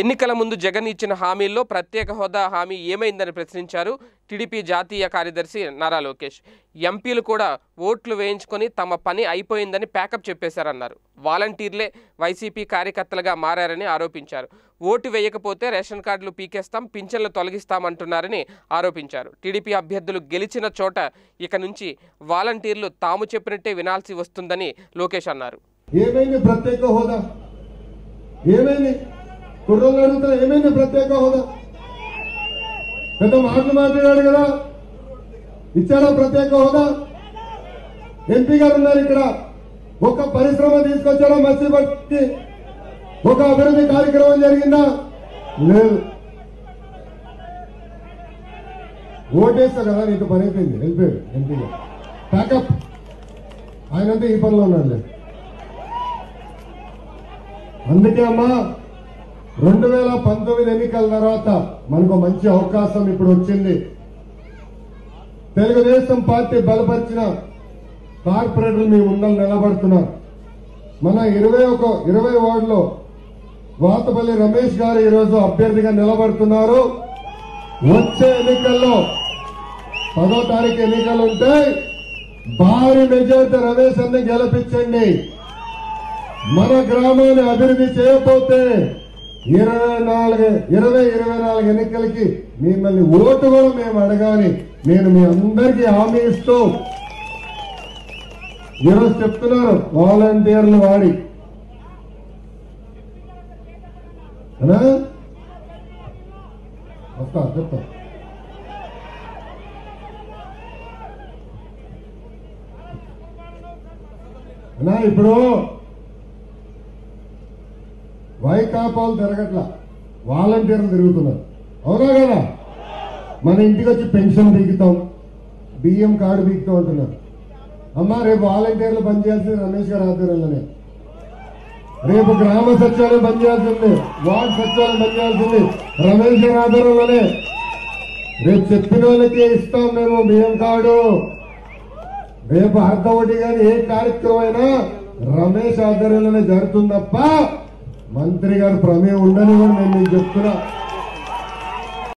ఎన్నికల ముందు జగన్ ఇచ్చిన హామీల్లో ప్రత్యేక హోదా హామీ ఏమైందని ప్రశ్నించారు టిడిపి జాతీయ కార్యదర్శి నారా లోకేష్. ఎంపీలు కూడా ఓట్లు వేయించుకొని తమ పని అయిపోయిందని ప్యాకప్ చెప్పేశారన్నారు. వాలంటీర్లే వైసీపీ కార్యకర్తలుగా మారారని ఆరోపించారు. ఓటు వేయకపోతే రేషన్ కార్డులు పీకేస్తాం, పింఛన్లు తొలగిస్తామంటున్నారని ఆరోపించారు. టీడీపీ అభ్యర్థులు గెలిచిన చోట ఇక నుంచి వాలంటీర్లు తాము చెప్పినట్టే వినాల్సి వస్తుందని లోకేష్ అన్నారు. పెద్ద మాటలు మాట్లాడాడు కదా, ఇచ్చాడా ప్రత్యేక హోదా? ఎంపీ గారు ఉన్నారు ఇక్కడ, ఒక పరిశ్రమ తీసుకొచ్చాడా? మత్స్య బట్టి ఒక అభివృద్ధి కార్యక్రమం జరిగిందా? లేదు. ఓటేస్తా కదా, నీకు పని అయిపోయింది, వెళ్ళిపోయాడు ఎంపీ గారు. ప్యాకప్ ఆయనంతా ఈ పనిలో ఉన్నాడు. లేదు అందుకే అమ్మా 2019 ఎన్నికల తర్వాత మనకు మంచి అవకాశం ఇప్పుడు వచ్చింది. తెలుగుదేశం పార్టీ బలపరిచిన కార్పొరేటర్లు మీ ముందర నిలబడుతున్నారు. మన 21 వార్డులో వాతపల్లి రమేష్ గారు ఈరోజు అభ్యర్థిగా నిలబడుతున్నారు. వచ్చే ఎన్నికల్లో 10వ తారీఖు ఎన్నికలు ఉంటాయి. భారీ మెజార్టీ రమేష్ అన్ని గెలిపించండి. మన గ్రామాన్ని అభివృద్ధి చేయకపోతే 2024 ఎన్నికలకి మిమ్మల్ని ఓటు కూడా మేము అడగాలి. నేను మీ అందరికీ హామీ ఇస్తూ ఈరోజు చెప్తున్నారు, వాలంటీర్లు వాడి వస్తా చెప్తా. ఇప్పుడు వైకాపాలు తిరగట్లా, వాలంటీర్లు తిరుగుతున్నారు. అవునా కదా? మన ఇంటికి వచ్చి పెన్షన్ బీగుతాం, బియ్యం కార్డు బీగుతాం అంటున్నారు. అమ్మా రేపు వాలంటీర్లు పనిచేయాల్సింది రమేష్ గారి ఆధ్వర్యంలోనే, రేపు గ్రామ సచివాలయం పనిచేయాల్సింది, వార్డు సచివాలయం పనిచేయాల్సింది రమేష్ గారి ఆధ్వర్యంలోనే. రేపు చెప్పిన వాళ్ళకి ఇస్తాం మేము బియ్యం కార్డు. రేపు అర్ధ ఒకటి కానీ ఏ కార్యక్రమం అయినా రమేష్ ఆధ్వర్యంలోనే జరుగుతుంది తప్ప మంత్రి గారు ప్రమేయం ఉండని కూడా నేను చెప్తున్నా.